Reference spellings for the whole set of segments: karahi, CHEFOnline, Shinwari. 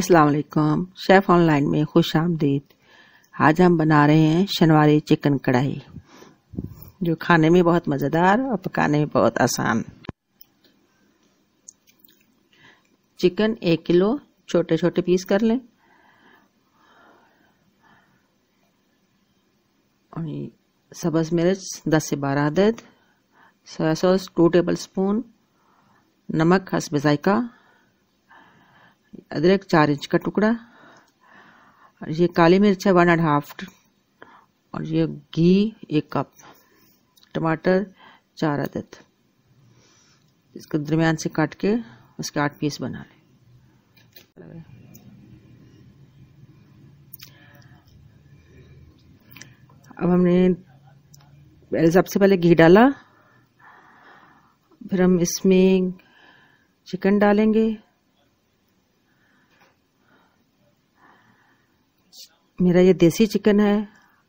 अस्सलाम वालेकुम, chef online में खुश आमदीद। आज हम बना रहे हैं शनवारी चिकन कढ़ाई, जो खाने में बहुत मज़ेदार और पकाने में बहुत आसान। चिकन 1 किलो छोटे छोटे पीस कर लें और सब्ज़ मिर्च 10 से 12 अदद, सोया सॉस 2 टेबल स्पून, नमक हस्ब ज़ायका, अदरक 4 इंच का टुकड़ा, और ये काली मिर्च है 1.5, और ये घी 1 कप, टमाटर 4 अदद। इसको दरमियान से काट के उसके 8 पीस बना लें। अब हमने सबसे पहले घी डाला, फिर हम इसमें चिकन डालेंगे। मेरा ये देसी चिकन है,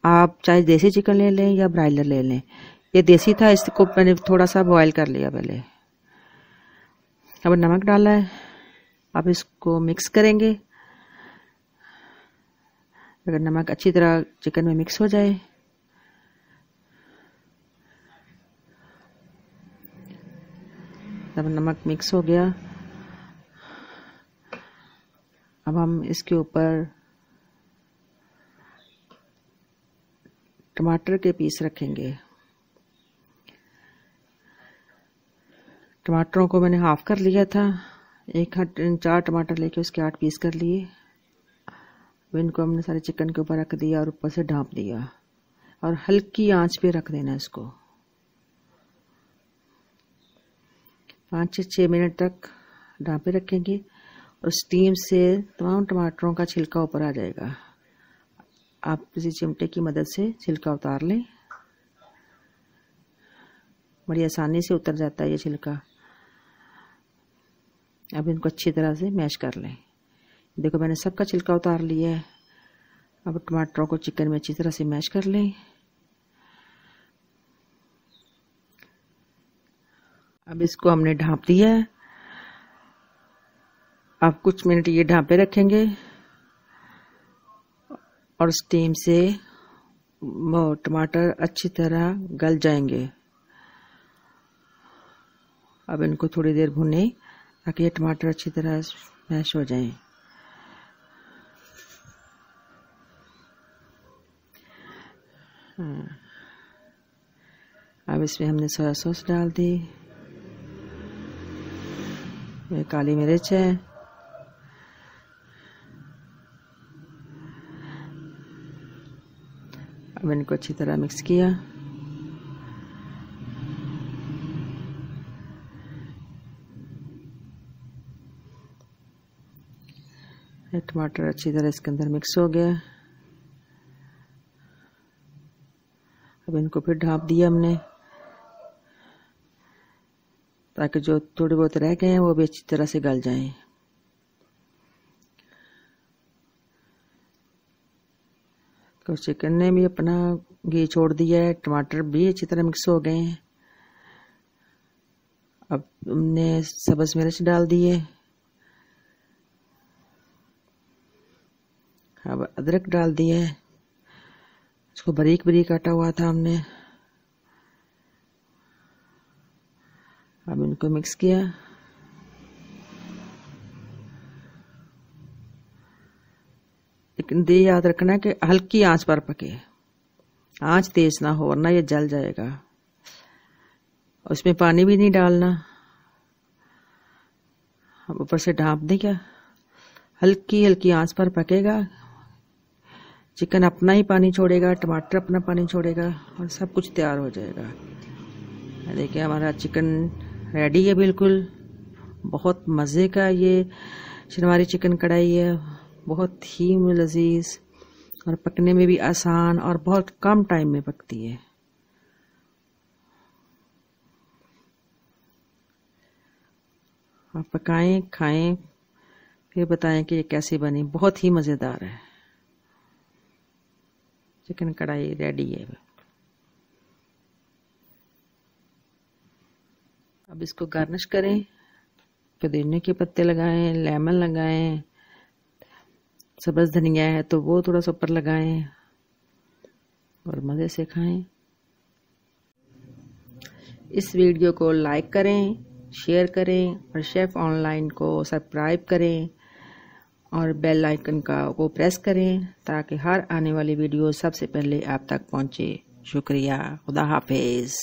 आप चाहे देसी चिकन ले लें या ब्रायलर ले लें। ये देसी था, इसको मैंने थोड़ा सा बॉयल कर लिया पहले। अब नमक डाला है, अब इसको मिक्स करेंगे। अगर नमक अच्छी तरह चिकन में मिक्स हो जाए, तब नमक मिक्स हो गया। अब हम इसके ऊपर टमाटर के पीस रखेंगे। टमाटरों को मैंने हाफ कर लिया था, 4 टमाटर लेके उसके 8 पीस कर लिए। इनको हमने सारे चिकन के ऊपर रख दिया और ऊपर से ढाँप दिया, और हल्की आंच पे रख देना इसको 5 से 6 मिनट तक ढाँपे रखेंगे, और स्टीम से तमाम टमाटरों का छिलका ऊपर आ जाएगा। आप किसी चिमटे की मदद से छिलका उतार लें, बड़ी आसानी से उतर जाता है ये छिलका। अब इनको अच्छी तरह से मैश कर लें। देखो, मैंने सबका छिलका उतार लिया है। अब टमाटरों को चिकन में अच्छी तरह से मैश कर लें। अब इसको हमने ढाँप दिया है। अब कुछ मिनट ये ढाँपे रखेंगे और स्टीम से वो टमाटर अच्छी तरह गल जाएंगे। अब इनको थोड़ी देर भुने ताकि ये टमाटर अच्छी तरह मैश हो जाएं। अब इसमें हमने सोया सॉस डाल दी, ये काली मिर्च है, अब इनको अच्छी तरह मिक्स किया। टमाटर अच्छी तरह इसके अंदर मिक्स हो गया। अब इनको फिर ढाँप दिया हमने, ताकि जो थोड़े बहुत रह गए हैं वो भी अच्छी तरह से गल जाएं। तो चिकन ने भी अपना घी छोड़ दिया है, टमाटर भी अच्छी तरह मिक्स हो गए हैं। अब हमने सब्ज़ मिर्च डाल दिए, अब अदरक डाल दिए, इसको बारीक बारीक काटा हुआ था हमने। अब इनको मिक्स किया। दे याद रखना कि हल्की आंच पर पके, आंच तेज ना हो, वरना ये जल जाएगा। उसमें पानी भी नहीं डालना। अब ऊपर से ढाँप दें, क्या हल्की हल्की आंच पर पकेगा। चिकन अपना ही पानी छोड़ेगा, टमाटर अपना पानी छोड़ेगा, और सब कुछ तैयार हो जाएगा। देखिए, हमारा चिकन रेडी है बिल्कुल। बहुत मज़े का ये शिनवारी चिकन कढ़ाई है, बहुत ही लजीज और पकने में भी आसान, और बहुत कम टाइम में पकती है। आप पकाएं, खाएं, फिर बताएं कि ये कैसे बनी। बहुत ही मज़ेदार है चिकन कढ़ाई, रेडी है। अब इसको गार्निश करें, पुदीने के पत्ते लगाएं, लेमन लगाएं, सब्ज धनिया है तो वो थोड़ा सा ऊपर लगाएं और मज़े से खाएं। इस वीडियो को लाइक करें, शेयर करें और शेफ़ ऑनलाइन को सब्सक्राइब करें और बेल आइकन को प्रेस करें ताकि हर आने वाली वीडियो सबसे पहले आप तक पहुंचे। शुक्रिया। खुदा हाफिज़।